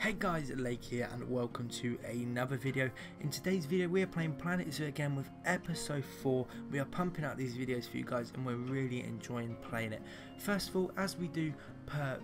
Hey guys, Lake here and welcome to another video. In today's video we are playing Planet Zoo again with episode 4. We are pumping out these videos for you guys and we're really enjoying playing it. First of all, as we do per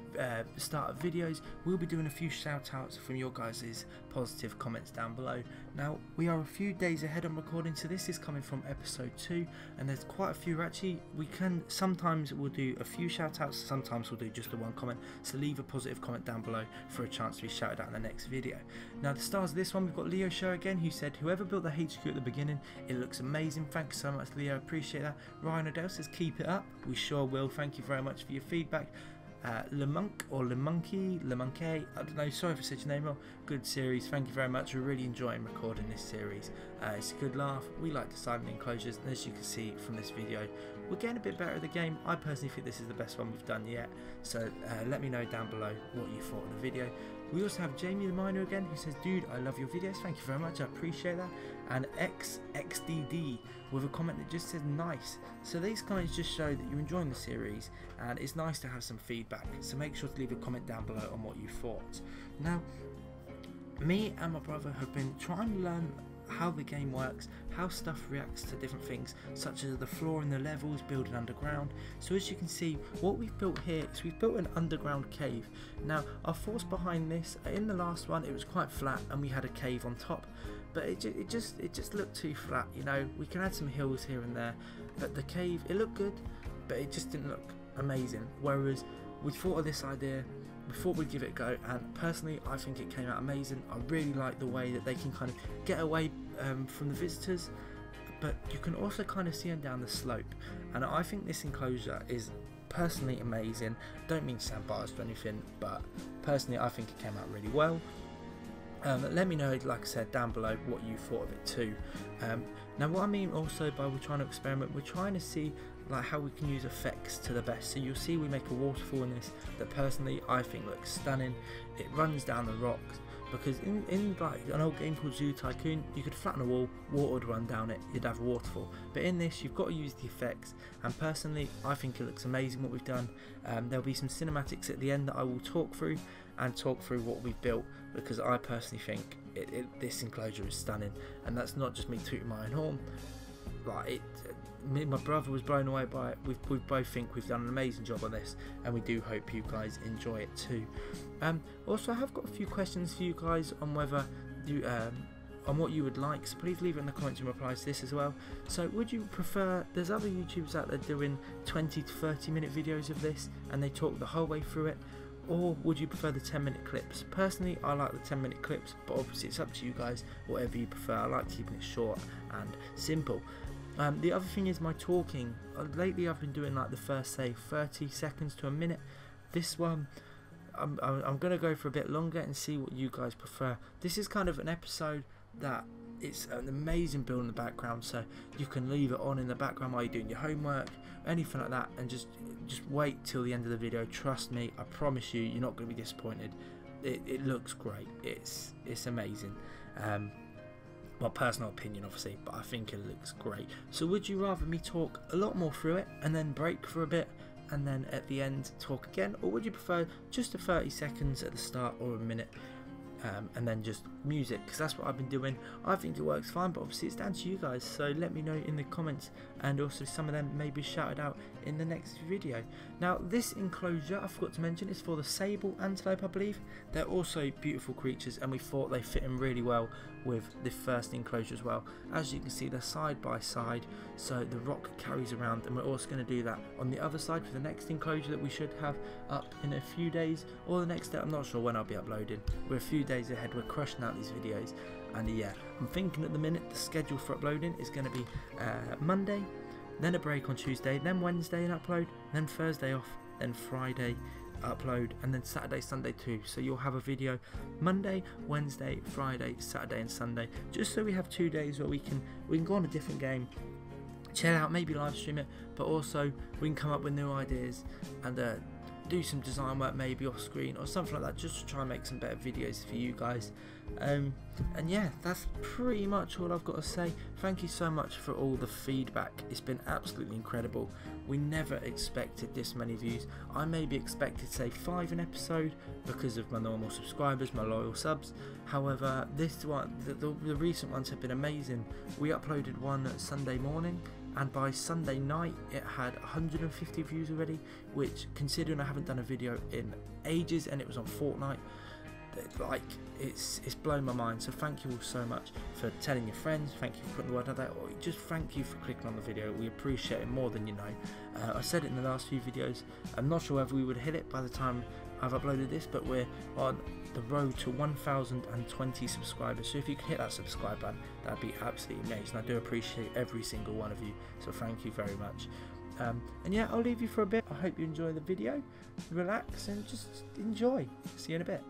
start of videos, we'll be doing a few shout outs from your guys' positive comments down below. Now we are a few days ahead on recording, so this is coming from episode 2 and there's quite a few. Actually, we can sometimes we'll do a few shout outs, sometimes we'll do just the one comment, so leave a positive comment down below for a chance to be shouted out in the next video. Now the stars of this one, we've got Leo Show again, who said, "Whoever built the HQ at the beginning, it looks amazing." Thanks so much, Leo, appreciate that. Ryan O'Dell says, "Keep it up." We sure will. Thank you very much for your feedback. Le Monkey, I don't know, sorry if I said your name wrong. Good series, thank you very much. We're really enjoying recording this series. It's a good laugh. We like the silent enclosures, and as you can see from this video, we're getting a bit better at the game. I personally think this is the best one we've done yet, so let me know down below what you thought of the video. We also have Jamie the Miner again, who says, "Dude, I love your videos." Thank you very much, I appreciate that. And XXDD with a comment that just said, "Nice." So these comments just show that you're enjoying the series and it's nice to have some feedback. So make sure to leave a comment down below on what you thought. Now, me and my brother have been trying to learn how the game works, how stuff reacts to different things, such as the floor and the levels, building underground. So as you can see, what we've built here is we've built an underground cave. Now our thoughts behind this, in the last one it was quite flat and we had a cave on top, but it just looked too flat, you know. We can add some hills here and there, but the cave, it looked good, but it just didn't look amazing. Whereas we thought of this idea, we thought we'd give it a go, and personally I think it came out amazing. I really like the way that they can kind of get away from the visitors, but you can also kind of see them down the slope, and I think this enclosure is personally amazing. Don't mean to sound biased or anything, but personally I think it came out really well. Let me know, like I said, down below what you thought of it too. Now what I mean also by we're trying to experiment, we're trying to see like how we can use effects to the best. So you'll see we make a waterfall in this that personally I think looks stunning. It runs down the rocks, because in like an old game called Zoo Tycoon, you could flatten a wall, water would run down it, you'd have a waterfall. But in this, you've got to use the effects, and personally I think it looks amazing what we've done. There'll be some cinematics at the end that I will talk through, and talk through what we've built, because I personally think this enclosure is stunning. And that's not just me tooting my own horn, like me and my brother was blown away by it. We both think we've done an amazing job on this, and we do hope you guys enjoy it too. Also, I have got a few questions for you guys on whether you on what you would like, so please leave it in the comments and reply to this as well. So would you prefer, there's other YouTubers out there doing 20 to 30 minute videos of this and they talk the whole way through it, or would you prefer the 10-minute clips? Personally, I like the 10-minute clips, but obviously it's up to you guys, whatever you prefer. I like keeping it short and simple. The other thing is my talking. Lately I've been doing like the first, say, 30 seconds to a minute. This one, I'm going to go for a bit longer and see what you guys prefer. This is kind of an episode that it's an amazing build in the background, so you can leave it on in the background while you're doing your homework, anything like that, and just wait till the end of the video. Trust me, I promise you, you're not going to be disappointed. It looks great. It's amazing. My personal opinion obviously, but I think it looks great. So would you rather me talk a lot more through it and then break for a bit and then at the end talk again, or would you prefer just the 30 seconds at the start or a minute and then just music? Because that's what I've been doing. I think it works fine, but obviously it's down to you guys, so let me know in the comments, and also some of them may be shouted out in the next video. Now this enclosure, I forgot to mention, is for the Sable Antelope, I believe. They're also beautiful creatures, and we thought they fit in really well with the first enclosure as well. As you can see, they're side by side, so the rock carries around, and we're also going to do that on the other side for the next enclosure that we should have up in a few days, or the next day. I'm not sure when I'll be uploading. We're a few days ahead, we're crushing out these videos, and yeah, I'm thinking at the minute the schedule for uploading is going to be Monday, then a break on Tuesday, then Wednesday and upload, then Thursday off, then Friday upload, and then Saturday, Sunday too. So you'll have a video Monday, Wednesday, Friday, Saturday and Sunday, just so we have 2 days where we can go on a different game, chill out, maybe live stream it, but also we can come up with new ideas and do some design work maybe off screen or something like that, just to try and make some better videos for you guys. And yeah, that's pretty much all I've got to say. Thank you so much for all the feedback, it's been absolutely incredible. We never expected this many views. I maybe expected say 5 an episode because of my normal subscribers, my loyal subs. However, this one, the recent ones have been amazing. We uploaded one Sunday morning, and by Sunday night it had 150 views already, which, considering I haven't done a video in ages and it was on Fortnite, like, it's blown my mind. So thank you all so much for telling your friends, thank you for putting the word out there, or just thank you for clicking on the video. We appreciate it more than you know. I said it in the last few videos, I'm not sure whether we would hit it by the time I've uploaded this, but we're on the road to 1,020 subscribers, so if you could hit that subscribe button, that'd be absolutely amazing. I do appreciate every single one of you, so thank you very much. And yeah, I'll leave you for a bit. I hope you enjoy the video, relax and just enjoy. See you in a bit.